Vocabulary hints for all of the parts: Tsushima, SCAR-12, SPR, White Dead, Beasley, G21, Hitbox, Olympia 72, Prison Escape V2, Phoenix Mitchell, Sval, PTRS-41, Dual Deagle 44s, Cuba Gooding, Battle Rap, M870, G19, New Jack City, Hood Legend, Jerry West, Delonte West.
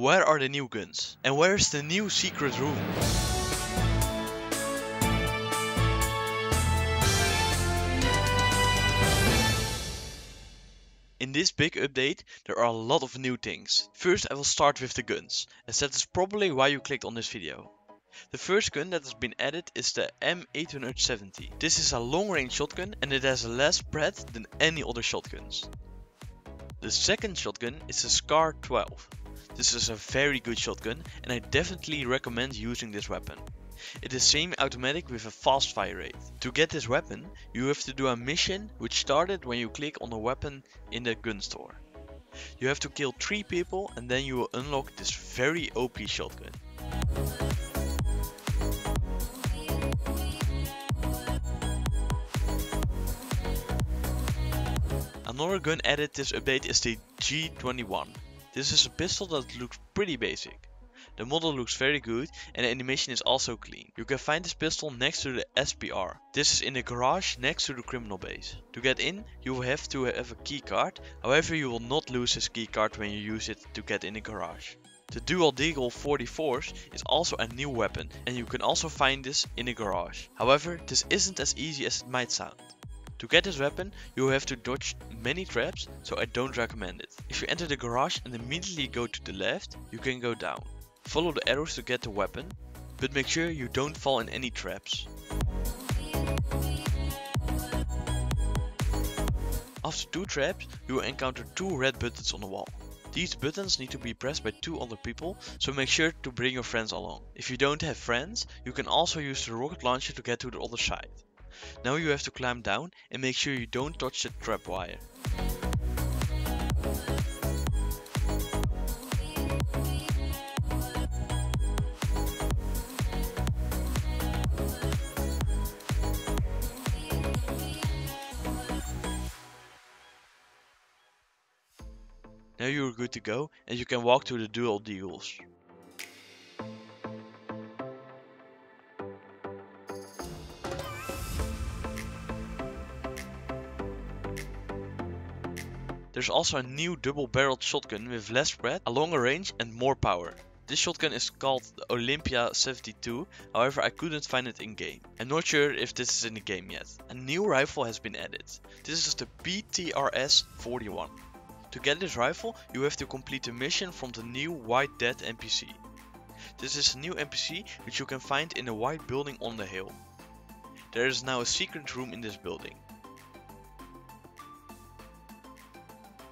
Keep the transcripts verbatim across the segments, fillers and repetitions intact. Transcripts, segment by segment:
Where are the new guns? And where's the new secret room? In this big update, there are a lot of new things. First, I will start with the guns, as that is probably why you clicked on this video. The first gun that has been added is the M eight seventy. This is a long-range shotgun and it has less breadth than any other shotguns. The second shotgun is the SCAR twelve. This is a very good shotgun and I definitely recommend using this weapon. It is semi automatic with a fast fire rate. To get this weapon, you have to do a mission which started when you click on a weapon in the gun store. You have to kill three people and then you will unlock this very O P shotgun. Another gun added this update is the G twenty-one. This is a pistol that looks pretty basic. The model looks very good and the animation is also clean. You can find this pistol next to the S P R. This is in the garage next to the criminal base. To get in, you will have to have a key card. However, you will not lose this key card when you use it to get in the garage. The Dual Deagle forty-fours is also a new weapon and you can also find this in the garage. However, this isn't as easy as it might sound. To get this weapon, you will have to dodge many traps, so I don't recommend it. If you enter the garage and immediately go to the left, you can go down. Follow the arrows to get the weapon, but make sure you don't fall in any traps. After two traps, you will encounter two red buttons on the wall. These buttons need to be pressed by two other people, so make sure to bring your friends along. If you don't have friends, you can also use the rocket launcher to get to the other side. Now you have to climb down and make sure you don't touch the trap wire. Now you are good to go and you can walk to the Dual Deagles. There's also a new double-barreled shotgun with less spread, a longer range and more power. This shotgun is called the Olympia seventy-two, however I couldn't find it in game. I'm not sure if this is in the game yet. A new rifle has been added. This is the P T R S forty-one. To get this rifle, you have to complete a mission from the new White Dead N P C. This is a new N P C which you can find in a white building on the hill. There is now a secret room in this building.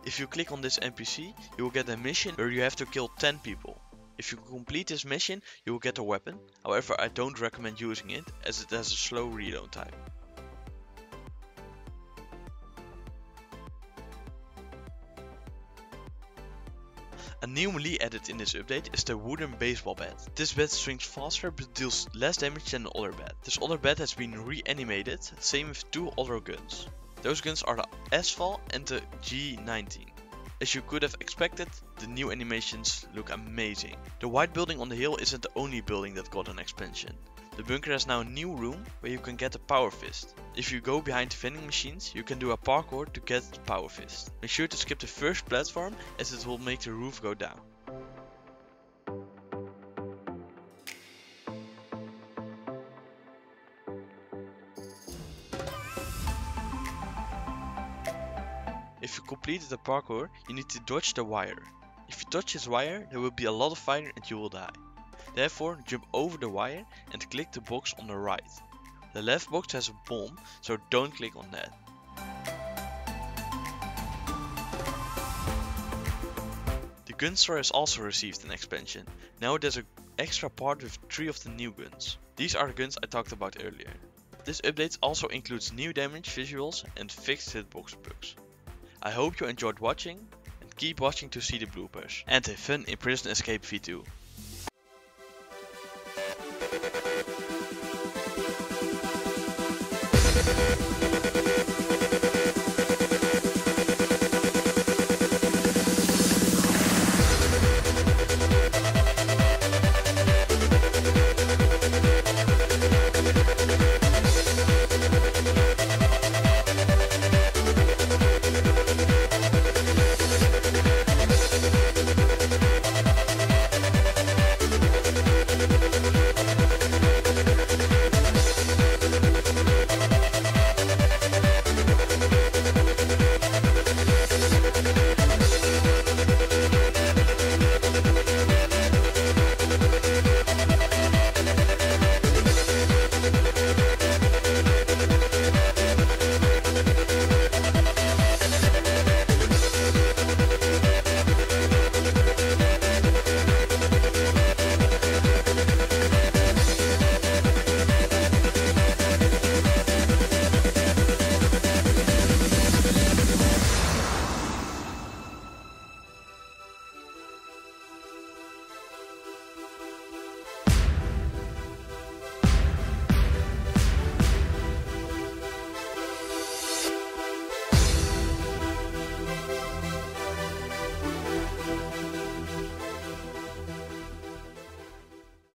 If you click on this N P C, you will get a mission where you have to kill ten people. If you complete this mission, you will get a weapon. However, I don't recommend using it as it has a slow reload time. A new melee added in this update is the wooden baseball bat. This bat swings faster but deals less damage than the other bat. This other bat has been reanimated, same with two other guns. Those guns are the Sval and the G nineteen. As you could have expected, the new animations look amazing. The white building on the hill isn't the only building that got an expansion. The bunker has now a new room where you can get a power fist. If you go behind the vending machines, you can do a parkour to get the power fist. Make sure to skip the first platform as it will make the roof go down. If you completed the parkour, you need to dodge the wire. If you touch this wire, there will be a lot of fire and you will die. Therefore, jump over the wire and click the box on the right. The left box has a bomb, so don't click on that. The gun store has also received an expansion. Now there's an extra part with three of the new guns. These are the guns I talked about earlier. This update also includes new damage visuals and fixed hitbox bugs. I hope you enjoyed watching and keep watching to see the bloopers and have fun in Prison Escape V two.